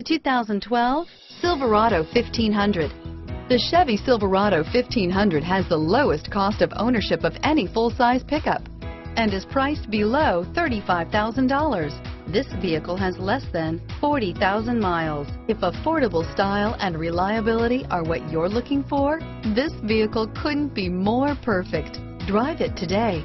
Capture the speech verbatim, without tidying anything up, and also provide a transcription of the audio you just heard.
The two thousand twelve Silverado fifteen hundred. The Chevy Silverado fifteen hundred has the lowest cost of ownership of any full-size pickup and is priced below thirty-five thousand dollars. This vehicle has less than forty thousand miles. If affordable style and reliability are what you're looking for, this vehicle couldn't be more perfect. Drive it today.